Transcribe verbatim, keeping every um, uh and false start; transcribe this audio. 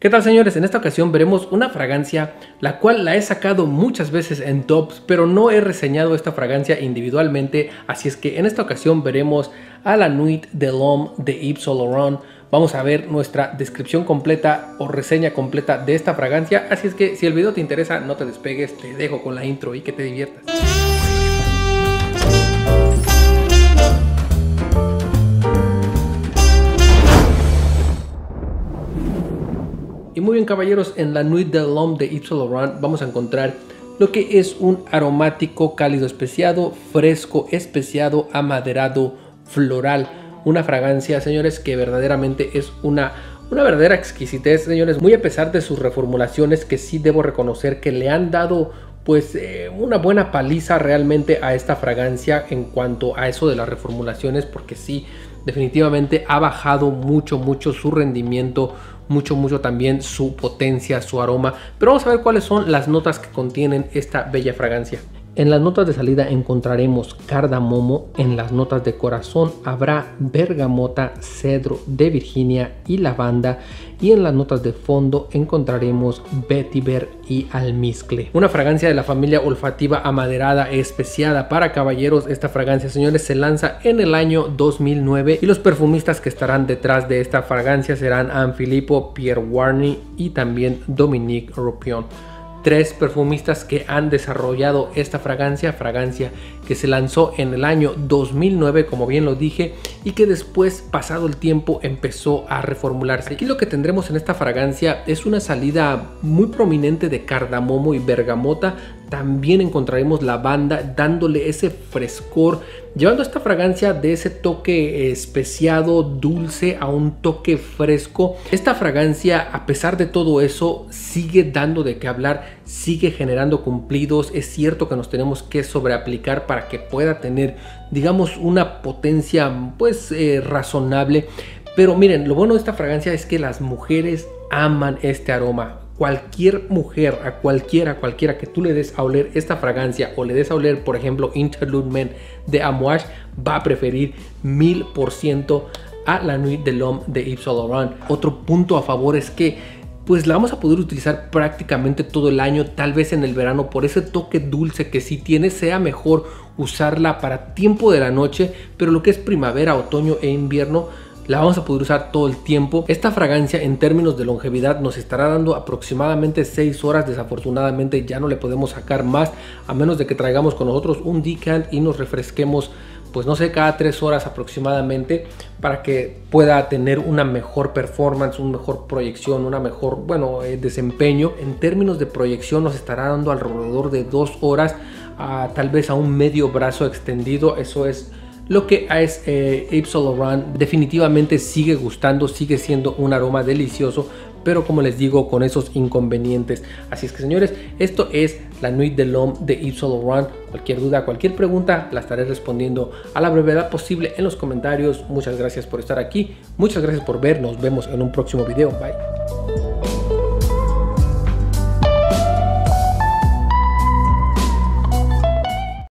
¿Qué tal, señores? En esta ocasión veremos una fragancia la cual la he sacado muchas veces en tops, pero no he reseñado esta fragancia individualmente, así es que en esta ocasión veremos a la Nuit de l'Homme de Yves Saint Laurent. Vamos a ver nuestra descripción completa o reseña completa de esta fragancia, así es que si el video te interesa no te despegues, te dejo con la intro y que te diviertas. Y muy bien, caballeros, en la Nuit de l'Homme de Yves Saint Laurent vamos a encontrar lo que es un aromático cálido especiado, fresco especiado, amaderado, floral. Una fragancia, señores, que verdaderamente es una, una verdadera exquisitez, señores. Muy a pesar de sus reformulaciones, que sí debo reconocer que le han dado pues eh, una buena paliza realmente a esta fragancia en cuanto a eso de las reformulaciones, porque sí, definitivamente ha bajado mucho, mucho su rendimiento, mucho, mucho también su potencia, su aroma. Pero vamos a ver cuáles son las notas que contienen esta bella fragancia. En las notas de salida encontraremos cardamomo, en las notas de corazón habrá bergamota, cedro de Virginia y lavanda, y en las notas de fondo encontraremos vetiver y almizcle. Una fragancia de la familia olfativa amaderada especiada para caballeros. Esta fragancia, señores, se lanza en el año dos mil nueve y los perfumistas que estarán detrás de esta fragancia serán Anfilippo, Pierre Warney y también Dominique Rupion. Tres perfumistas que han desarrollado esta fragancia, fragancia que se lanzó en el año dos mil nueve, como bien lo dije, y que después, pasado el tiempo, empezó a reformularse. Aquí lo que tendremos en esta fragancia es una salida muy prominente de cardamomo y bergamota. También encontraremos lavanda dándole ese frescor, llevando esta fragancia de ese toque especiado, dulce, a un toque fresco. Esta fragancia, a pesar de todo eso, sigue dando de qué hablar, sigue generando cumplidos. Es cierto que nos tenemos que sobreaplicar para que pueda tener, digamos, una potencia pues eh, razonable. Pero miren, lo bueno de esta fragancia es que las mujeres aman este aroma. Cualquier mujer, a cualquiera, cualquiera que tú le des a oler esta fragancia o le des a oler, por ejemplo, Interlude Men de Amouage, va a preferir mil por ciento a la Nuit de l'Homme de Yves Saint Laurent. Otro punto a favor es que pues la vamos a poder utilizar prácticamente todo el año, tal vez en el verano, por ese toque dulce que si tiene, sea mejor usarla para tiempo de la noche, pero lo que es primavera, otoño e invierno, la vamos a poder usar todo el tiempo. Esta fragancia en términos de longevidad nos estará dando aproximadamente seis horas. Desafortunadamente ya no le podemos sacar más, a menos de que traigamos con nosotros un decant y nos refresquemos, pues no sé, cada tres horas aproximadamente, para que pueda tener una mejor performance, una mejor proyección, una mejor, bueno, eh, desempeño. En términos de proyección nos estará dando alrededor de dos horas, a, tal vez a un medio brazo extendido. Eso es lo que es eh, Yves Saint Laurent. Definitivamente sigue gustando, sigue siendo un aroma delicioso, pero como les digo, con esos inconvenientes. Así es que, señores, esto es la Nuit de l'Homme de Yves Saint Laurent. Cualquier duda, cualquier pregunta, la estaré respondiendo a la brevedad posible en los comentarios. Muchas gracias por estar aquí, muchas gracias por ver, nos vemos en un próximo video, bye.